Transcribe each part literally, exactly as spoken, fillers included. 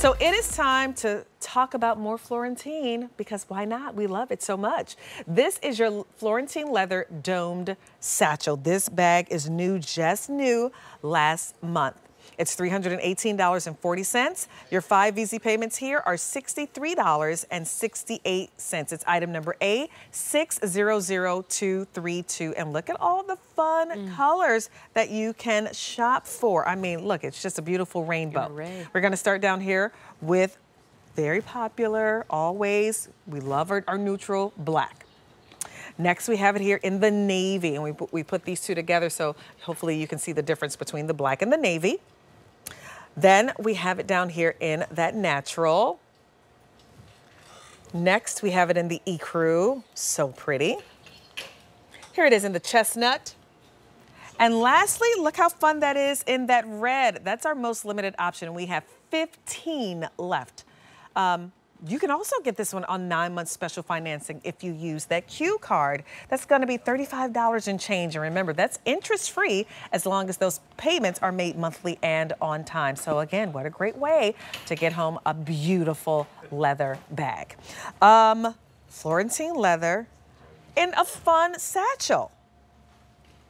So it is time to talk about more Florentine, because why not? We love it so much. This is your Florentine leather domed satchel. This bag is new, just new last month. It's three hundred eighteen dollars and forty cents. Your five easy payments here are sixty-three dollars and sixty-eight cents. It's item number A six zero zero two three two. And look at all the fun mm. colors that you can shop for. I mean, look, it's just a beautiful rainbow. Hooray. We're gonna start down here with very popular, always, we love our, our neutral black. Next, we have it here in the navy, and we, we put these two together, so hopefully you can see the difference between the black and the navy. Then we have it down here in that natural. Next, we have it in the ecru, so pretty. Here it is in the chestnut. And lastly, look how fun that is in that red. That's our most limited option. We have fifteen left. Um, You can also get this one on nine months special financing if you use that Q card. That's going to be thirty-five dollars and change. And remember, that's interest free as long as those payments are made monthly and on time. So again, what a great way to get home a beautiful leather bag. Um, Florentine leather in a fun satchel.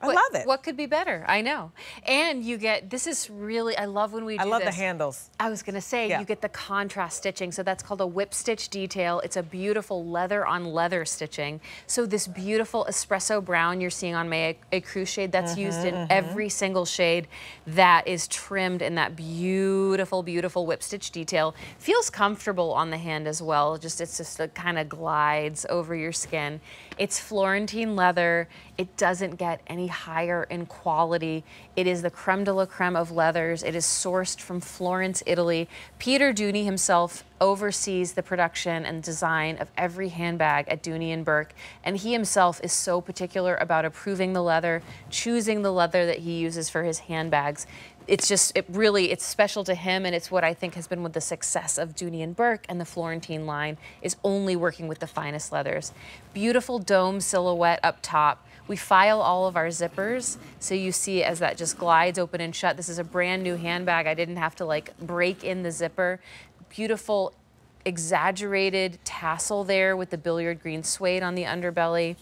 I what, love it. What could be better? I know. And you get, this is really, I love when we do I love this. the handles. I was going to say, yeah. you get the contrast stitching. So that's called a whip stitch detail. It's a beautiful leather on leather stitching. So this beautiful espresso brown you're seeing on my ecru shade, that's mm-hmm, used in mm-hmm. every single shade that is trimmed in that beautiful, beautiful whip stitch detail. Feels comfortable on the hand as well. Just, it's just, it kind of glides over your skin. It's Florentine leather. It doesn't get any higher in quality. It is the creme de la creme of leathers. It is sourced from Florence, Italy. Peter Dooney himself oversees the production and design of every handbag at Dooney and Burke, and he himself is so particular about approving the leather, choosing the leather that he uses for his handbags. It's just, it really, it's special to him, and it's what I think has been with the success of Dooney and Burke and the Florentine line, is only working with the finest leathers. Beautiful dome silhouette up top. We file all of our zippers, so you see as that just glides open and shut. This is a brand new handbag. I didn't have to like break in the zipper. Beautiful exaggerated tassel there with the billiard green suede on the underbelly.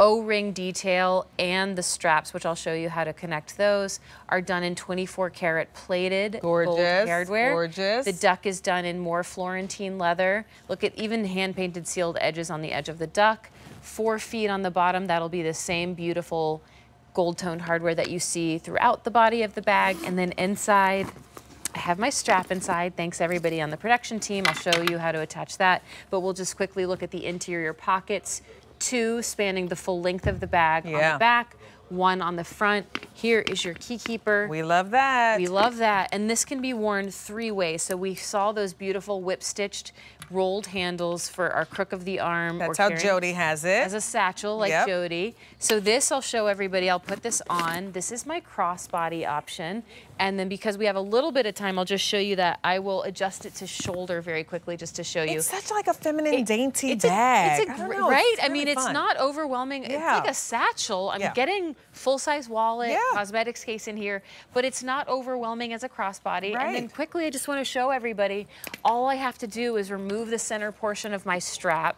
O-ring detail and the straps, which I'll show you how to connect those, are done in twenty-four karat plated gorgeous, gold hardware. Gorgeous. The duck is done in more Florentine leather. Look at even hand-painted sealed edges on the edge of the duck. Four feet on the bottom, that'll be the same beautiful gold-toned hardware that you see throughout the body of the bag. And then inside, I have my strap inside. Thanks everybody on the production team. I'll show you how to attach that, but we'll just quickly look at the interior pockets. Two spanning the full length of the bag yeah. on the back, one on the front. Here is your key keeper. We love that. We love that. And this can be worn three ways. So we saw those beautiful whip stitched rolled handles for our crook of the arm. That's how Jody has it. As a satchel like yep. Jody. So this I'll show everybody. I'll put this on. This is my crossbody option. And then because we have a little bit of time, I'll just show you that I will adjust it to shoulder very quickly just to show you. It's such like a feminine it, dainty it's bag. A, it's a I don't know, right? It's really I mean, it's fun. Not overwhelming. Yeah. It's like a satchel. I'm yeah. getting full-size wallet, yeah. cosmetics case in here, but it's not overwhelming as a crossbody. Right. And then quickly, I just want to show everybody, all I have to do is remove the center portion of my strap.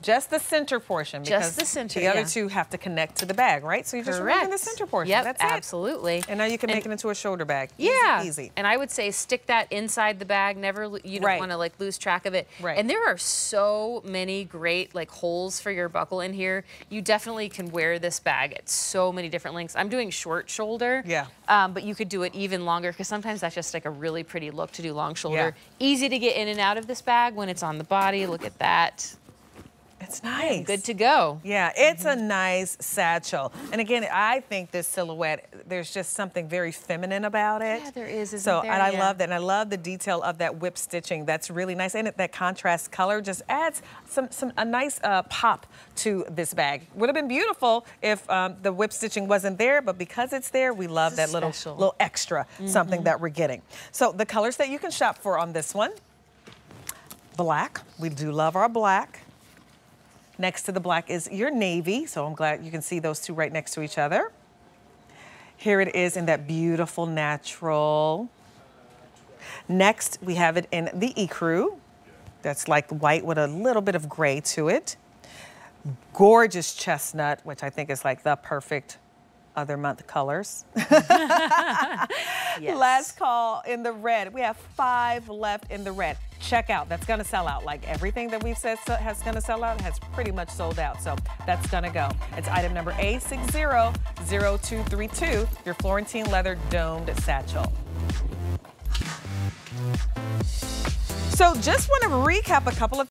Just the center portion, because just the, center, the other yeah. two have to connect to the bag, right? So you're Correct. just removing the center portion. Yep, That's absolutely. It. And now you can and make it into a shoulder bag. Easy, yeah, easy. And I would say stick that inside the bag. Never, you don't right. want to like lose track of it. Right. And there are so many great like holes for your buckle in here. You definitely can wear this bag at so many different lengths. I'm doing short shoulder. Yeah. Um, but you could do it even longer, because sometimes that's just like a really pretty look to do long shoulder. Yeah. Easy to get in and out of this bag when it's on the body. Look at that. It's nice. Good to go. Yeah, it's mm-hmm. a nice satchel. And again, I think this silhouette, there's just something very feminine about it. Yeah, there is, isn't so, there? So, and I yeah. love that. And I love the detail of that whip stitching. That's really nice. And that contrast color just adds some, some a nice uh, pop to this bag. Would have been beautiful if um, the whip stitching wasn't there, but because it's there, we love that little, little extra mm-hmm. something that we're getting. So the colors that you can shop for on this one, black. We do love our black. Next to the black is your navy, so I'm glad you can see those two right next to each other. Here it is in that beautiful natural. Next, we have it in the ecru. That's like white with a little bit of gray to it. Gorgeous chestnut, which I think is like the perfect other month colors. Yes. Last call in the red. We have five left in the red. Check out, that's gonna sell out. Like everything that we've said so, has gonna sell out has pretty much sold out. So that's gonna go. It's item number A six zero zero two three two, your Florentine leather domed satchel. So just want to recap a couple of